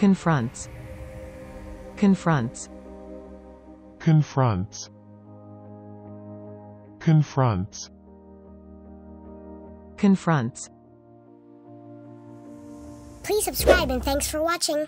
Confronts. Confronts. Confronts. Confronts. Confronts. Please subscribe and thanks for watching.